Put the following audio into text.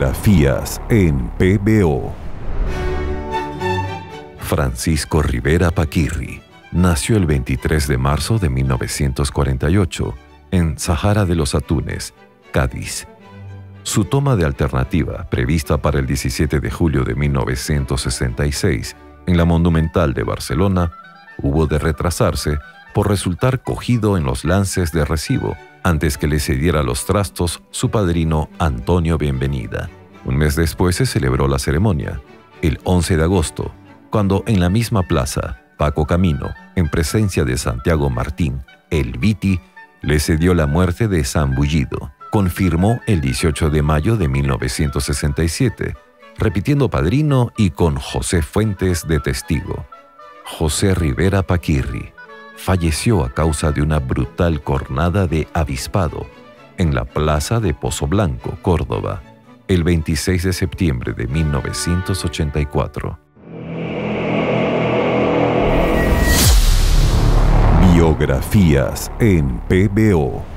Fotografías en PBO. Francisco Rivera Paquirri nació el 23 de marzo de 1948 en Zahara de los Atunes, Cádiz. Su toma de alternativa, prevista para el 17 de julio de 1966 en la Monumental de Barcelona, hubo de retrasarse por resultar cogido en los lances de recibo antes que le cediera los trastos su padrino Antonio Bienvenida. Un mes después se celebró la ceremonia, el 11 de agosto, cuando en la misma plaza, Paco Camino, en presencia de Santiago Martín, el Viti, le cedió la muerte de San Bullido. Confirmó el 18 de mayo de 1967, repitiendo padrino y con José Fuentes de testigo. José Rivera Paquirri falleció a causa de una brutal cornada de avispado en la plaza de Pozo Blanco, Córdoba, el 26 de septiembre de 1984. Biografías en PBO.